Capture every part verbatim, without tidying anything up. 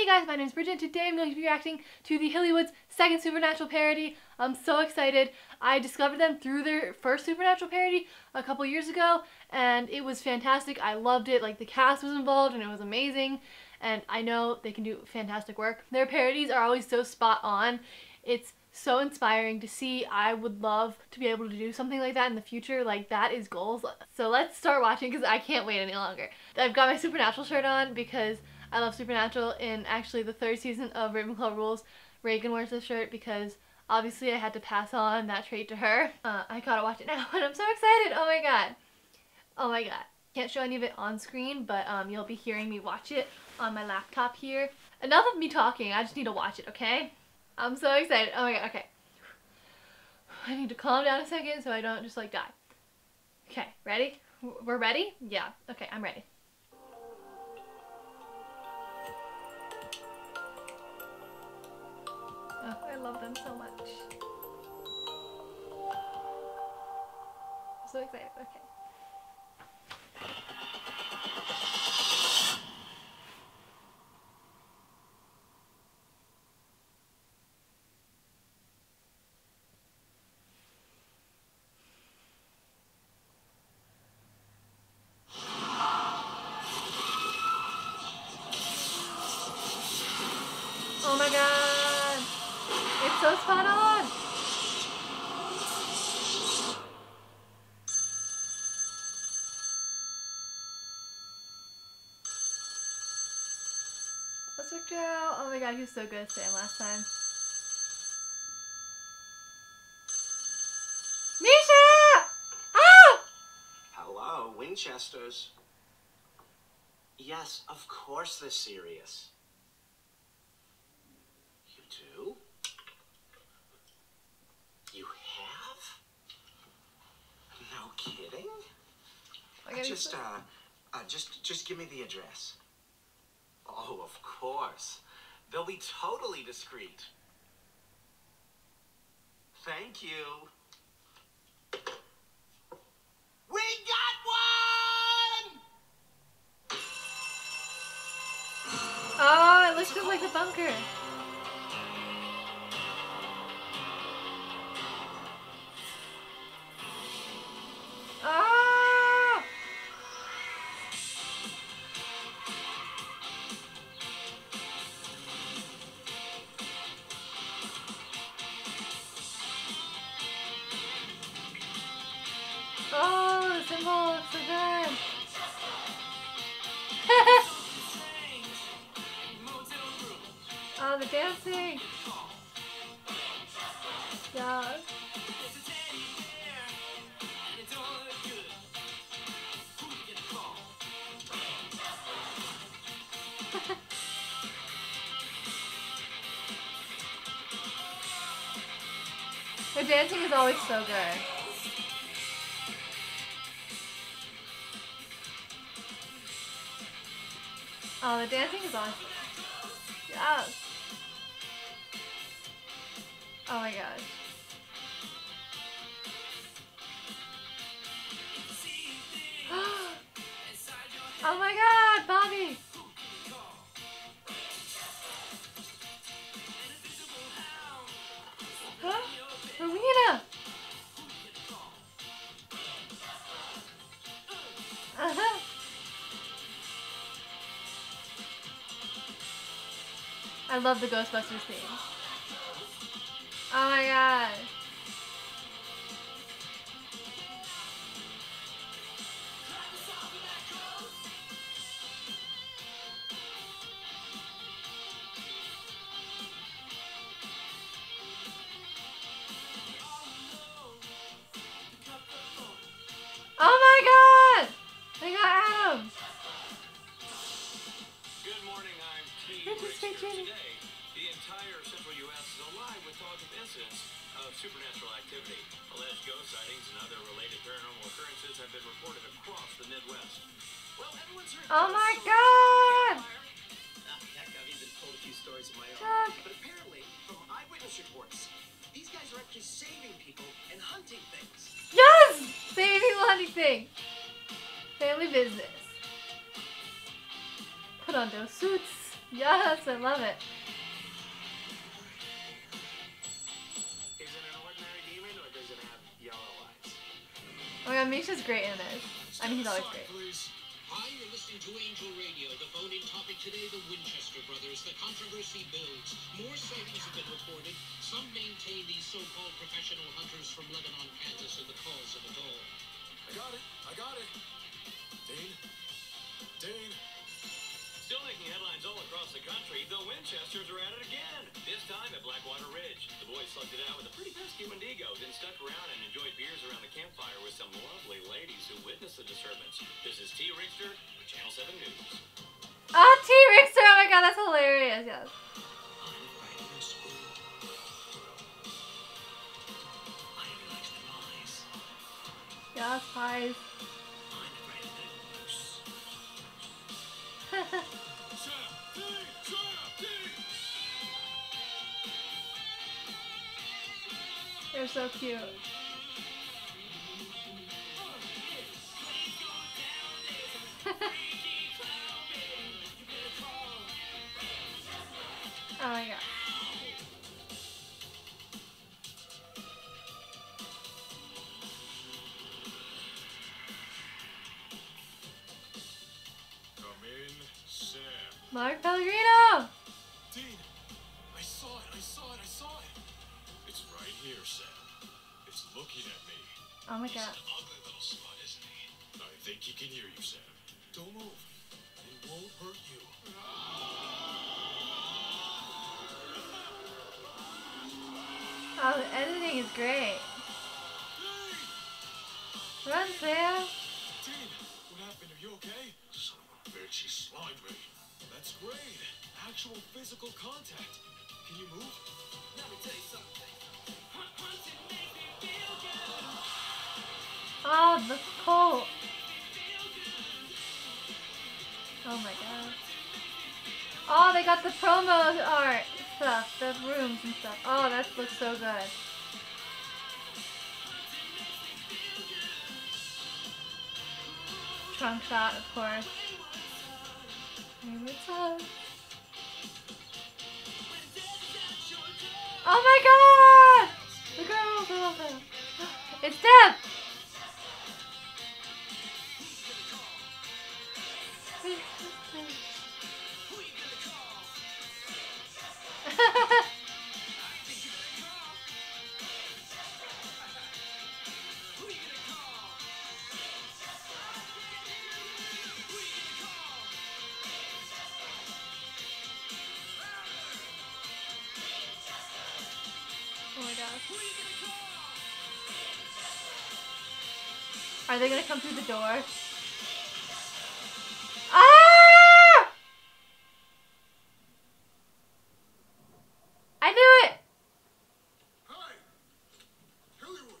Hey guys, my name is Bridget. Today I'm going to be reacting to the Hillywood's second Supernatural parody. I'm so excited. I discovered them through their first Supernatural parody a couple years ago, and it was fantastic. I loved it. Like, the cast was involved and it was amazing, and I know they can do fantastic work. Their parodies are always so spot on. It's so inspiring to see. I would love to be able to do something like that in the future. Like, that is goals. So let's start watching because I can't wait any longer. I've got my Supernatural shirt on because I love Supernatural, and actually the third season of Ravenclaw Rules, Reagan wears this shirt because obviously I had to pass on that trait to her. Uh, I gotta watch it now and I'm so excited! Oh my god. Oh my god. Can't show any of it on screen, but um, you'll be hearing me watch it on my laptop here. Enough of me talking, I just need to watch it, okay? I'm so excited. Oh my god, okay. I need to calm down a second so I don't just like die. Okay, ready? We're ready? Yeah, okay, I'm ready. Oh, I love them so much. I'm so excited. Okay. Oh my god. So spot on! Let's go. Oh my god, he was so good at Sam last time. Misha! Ah! Hello, Winchesters. Yes, of course they're serious. You do? You have? No kidding? Okay, just, uh, uh, just, just give me the address. Oh, of course. They'll be totally discreet. Thank you. We got one! Oh, it looks just like the bunker. Oh, the dancing! Yeah. The dancing is always so good. Oh, the dancing is awesome. Yeah. Oh my gosh. Oh my god, Bobby! Huh? Rowena! Uh-huh. I love the Ghostbusters theme. Oh my god. Oh my god! They got Adam! Today, the entire central U S is alive with thoughts of incidents of supernatural activity. Alleged ghost sightings and other related paranormal occurrences have been reported across the Midwest. Well, everyone's heard. Oh my god! Heck, I've even told a few stories of my own. But apparently, from eyewitness reports, these guys are actually saving people and hunting things. Yes! Saving people, hunting things. Family business. Put on those suits. Yes, I love it. Is it an ordinary demon or does it have yellow eyes? Oh my god, Misha's great in this. I mean, he's always great. Hi, you're listening to Angel Radio. The phone-in topic today, the Winchester brothers. The controversy builds. More sightings have been reported. Some maintain these so-called professional hunters from Lebanon, Kansas, are the cause of it all. I got it. I got it. Dane. Dane. Still making headlines all across the country. The Winchesters are at it again. This time at Blackwater Ridge. The boys slugged it out with a pretty pesky mendigo, then stuck around and enjoyed beers around the campfire with some lovely ladies who witnessed the disturbance. This is T. Rickster for Channel seven News. Oh, T. Rickster! Oh my god, that's hilarious. Yes. Yes, pies. They're so cute. Oh my god. Mark Pellegrino! Dean, I saw it, I saw it, I saw it. It's right here, Sam. It's looking at me. Oh my god. He's an ugly little slut, isn't he? I think he can hear you, Sam. Don't move. It won't hurt you. Oh, the editing is great. Dean. Run, Sam. Dean, what happened? Are you okay? Son of a bitch, she slimed me. That's great. Actual physical contact. Can you move? Let me tell you something. Oh, that's cold. Oh my god. Oh, they got the promo art stuff, the rooms and stuff. Oh, that looks so good. Trunk shot, of course. Oh my god! The girl, girl, girl. It's death! Are they gonna come through the door? Ah! I knew it! Hi! Hillywood!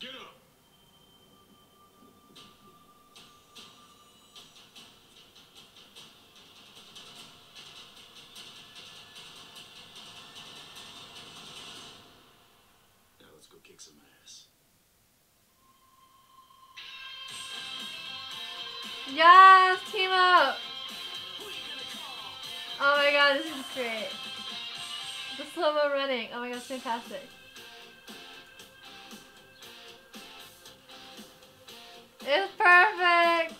Get up! Kick some ass. Yes, team up. Oh my god, this is great. The slow-mo running. Oh my god, it's fantastic. It's perfect.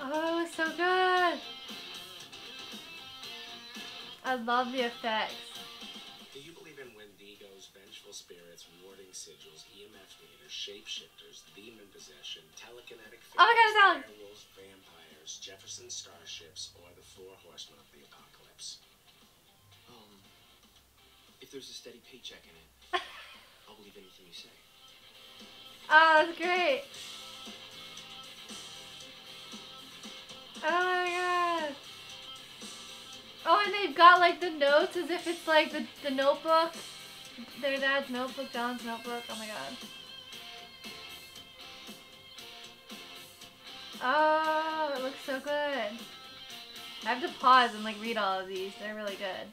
Oh, it's so good. I love the effects. Spirits, warding sigils, E M F meters, shapeshifters, demon possession, telekinetic figures, oh werewolves, vampires, Jefferson starships, or the four horsemen of the apocalypse. Um, if there's a steady paycheck in it, I'll believe anything you say. Oh, that's great. Oh my god. Oh, and they've got like the notes as if it's like the, the notebook. Their dad's notebook, Don's notebook. Oh my god. Oh, it looks so good. I have to pause and like read all of these. They're really good.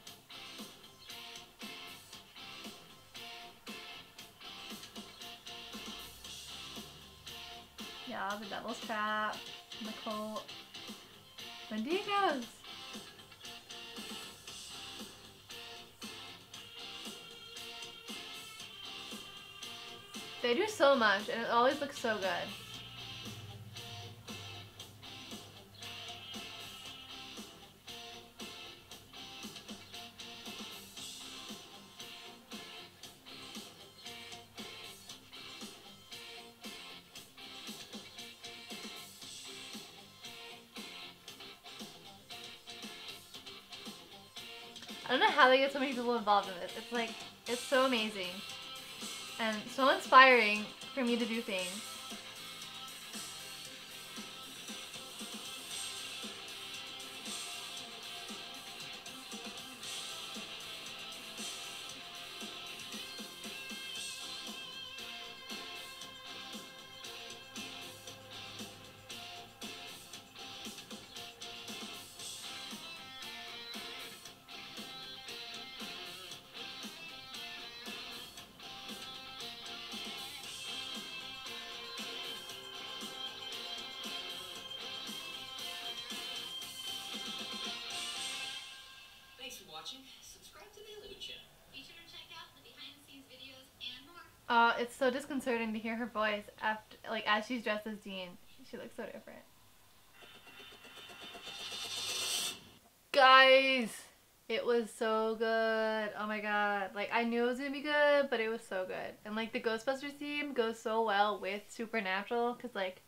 are the Devil's Trap, the cult, mendigos. They do so much and it always looks so good. I don't know how they get so many people involved in this. It's like, it's so amazing. And so inspiring for me to do things. Subscribe to The Hillywood Show. Be sure to check out the behind-the-scenes videos and more. Uh, it's so disconcerting to hear her voice after, like, as she's dressed as Dean. She looks so different. Guys, it was so good. Oh my god! Like, I knew it was gonna be good, but it was so good. And like the Ghostbusters theme goes so well with Supernatural, cause like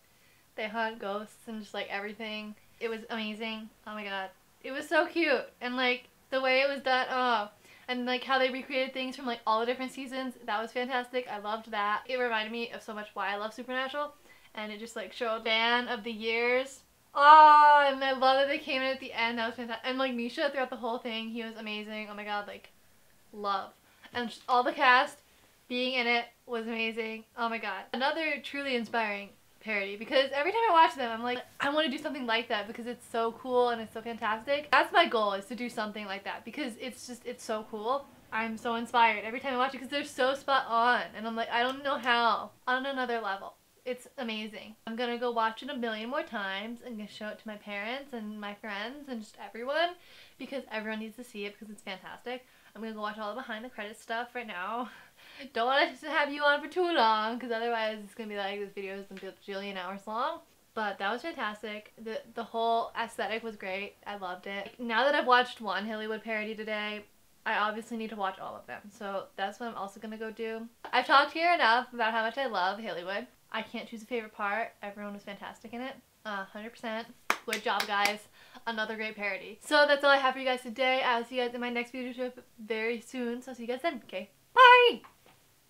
they hunt ghosts and just like everything. It was amazing. Oh my god! It was so cute and like. The way it was done, oh, and like how they recreated things from like all the different seasons, that was fantastic. I loved that. It reminded me of so much why I love Supernatural, and it just like showed a span of the years. Oh, and I love that they came in at the end. That was fantastic. And like Misha throughout the whole thing, he was amazing. Oh my god, like love, and just all the cast being in it was amazing. Oh my god, another truly inspiring parody, because every time I watch them I'm like, I want to do something like that because it's so cool and it's so fantastic. That's my goal, is to do something like that because it's just, it's so cool. I'm so inspired every time I watch it because they're so spot on and I'm like, I don't know how. On another level. It's amazing. I'm gonna go watch it a million more times and gonna show it to my parents and my friends and just everyone, because everyone needs to see it because it's fantastic. I'm gonna go watch all the behind the credits stuff right now. Don't want to have you on for too long because otherwise it's gonna be like, this video is gonna be a jillion hours long. But that was fantastic. The the whole aesthetic was great. I loved it. Now that I've watched one Hillywood parody today, I obviously need to watch all of them. So that's what I'm also gonna go do. I've talked here enough about how much I love Hillywood. I can't choose a favorite part. Everyone was fantastic in it. Uh, one hundred percent. Good job, guys. Another great parody. So that's all I have for you guys today. I'll see you guys in my next video very soon. So I'll see you guys then. Okay, bye!